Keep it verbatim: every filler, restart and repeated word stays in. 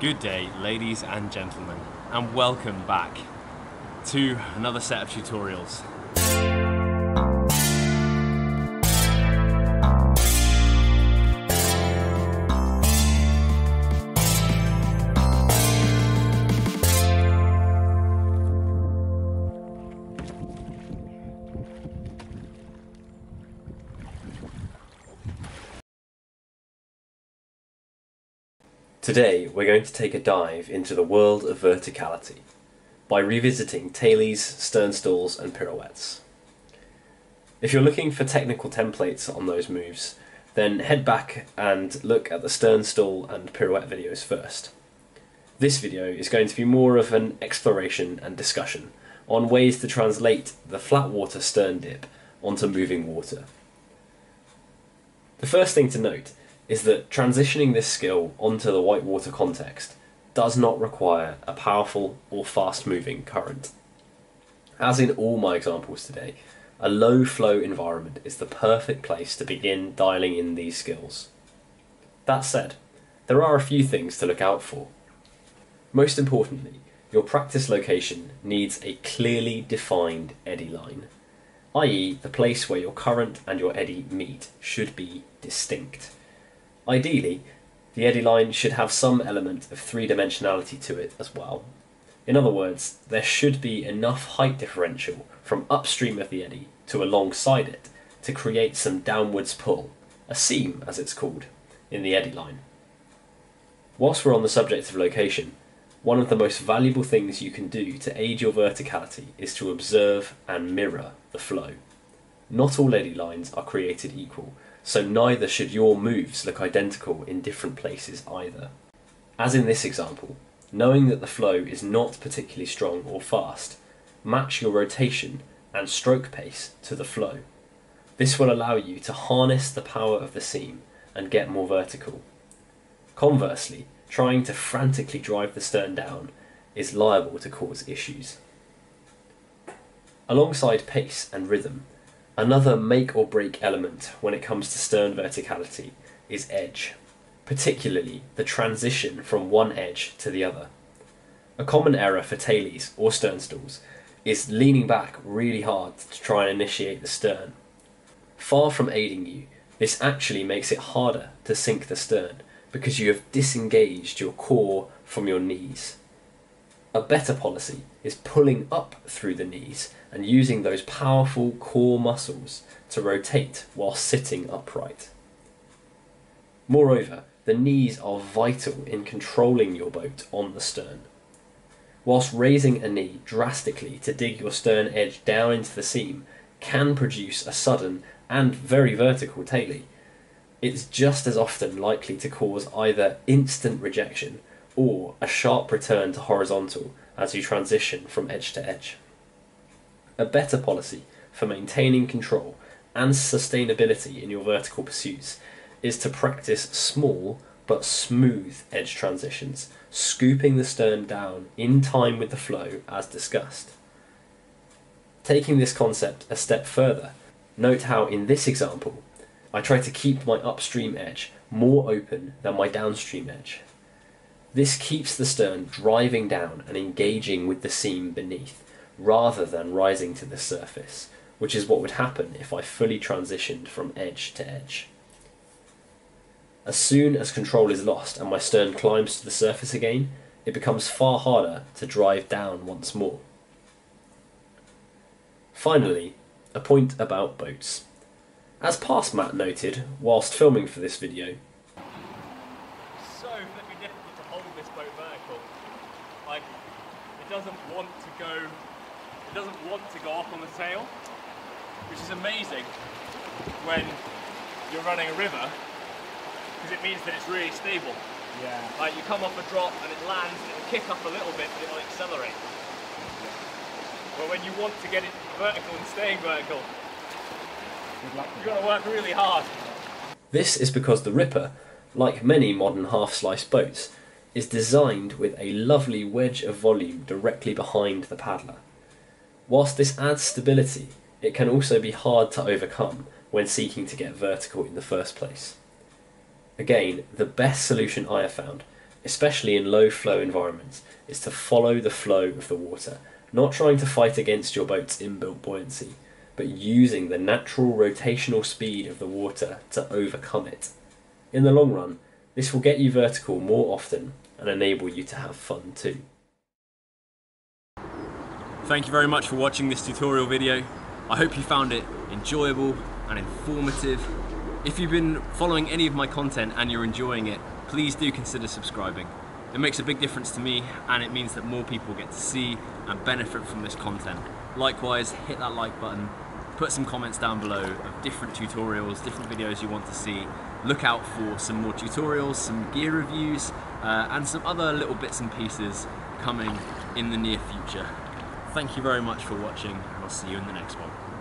Good day, ladies and gentlemen, and welcome back to another set of tutorials. Today we're going to take a dive into the world of verticality by revisiting tailies, sternstalls and pirouettes. If you're looking for technical templates on those moves, then head back and look at the sternstall and pirouette videos first. This video is going to be more of an exploration and discussion on ways to translate the flat water stern dip onto moving water. The first thing to note is that transitioning this skill onto the whitewater context does not require a powerful or fast-moving current. As in all my examples today, a low-flow environment is the perfect place to begin dialing in these skills. That said, there are a few things to look out for. Most importantly, your practice location needs a clearly defined eddy line, that is the place where your current and your eddy meet should be distinct. Ideally, the eddy line should have some element of three-dimensionality to it as well. In other words, there should be enough height differential from upstream of the eddy to alongside it to create some downwards pull, a seam as it's called, in the eddy line. Whilst we're on the subject of location, one of the most valuable things you can do to aid your verticality is to observe and mirror the flow. Not all eddy lines are created equal, so neither should your moves look identical in different places either. As in this example, knowing that the flow is not particularly strong or fast, match your rotation and stroke pace to the flow. This will allow you to harness the power of the seam and get more vertical. Conversely, trying to frantically drive the stern down is liable to cause issues. Alongside pace and rhythm, another make or break element when it comes to stern verticality is edge, particularly the transition from one edge to the other. A common error for tailies or sternstalls is leaning back really hard to try and initiate the stern. Far from aiding you, this actually makes it harder to sink the stern because you have disengaged your core from your knees. A better policy is pulling up through the knees and using those powerful core muscles to rotate while sitting upright. Moreover, the knees are vital in controlling your boat on the stern. Whilst raising a knee drastically to dig your stern edge down into the seam can produce a sudden and very vertical tailie, it's just as often likely to cause either instant rejection or a sharp return to horizontal as you transition from edge to edge. A better policy for maintaining control and sustainability in your vertical pursuits is to practice small but smooth edge transitions, scooping the stern down in time with the flow as discussed. Taking this concept a step further, note how in this example I try to keep my upstream edge more open than my downstream edge. This keeps the stern driving down and engaging with the seam beneath, rather than rising to the surface, which is what would happen if I fully transitioned from edge to edge. As soon as control is lost and my stern climbs to the surface again, it becomes far harder to drive down once more. Finally, a point about boats. As past Matt noted, whilst filming for this video, doesn't want to go, it doesn't want to go up on the tail, which is amazing when you're running a river, because it means that it's really stable. Yeah. Like you come off a drop and it lands, and it'll kick up a little bit, but it'll accelerate. But when you want to get it vertical and staying vertical, you've got to work really hard. This is because the Ripper, like many modern half-sliced boats, is designed with a lovely wedge of volume directly behind the paddler. Whilst this adds stability, it can also be hard to overcome when seeking to get vertical in the first place. Again, the best solution I have found especially in low flow environments, is to follow the flow of the water, not trying to fight against your boat's inbuilt buoyancy, but using the natural rotational speed of the water to overcome it. In the long run, this will get you vertical more often and enable you to have fun too. Thank you very much for watching this tutorial video. I hope you found it enjoyable and informative. If you've been following any of my content and you're enjoying it, please do consider subscribing. It makes a big difference to me, and it means that more people get to see and benefit from this content. Likewise, hit that like button, put some comments down below of different tutorials, different videos you want to see. Look out for some more tutorials, some gear reviews, uh, and some other little bits and pieces coming in the near future. Thank you very much for watching, and I'll see you in the next one.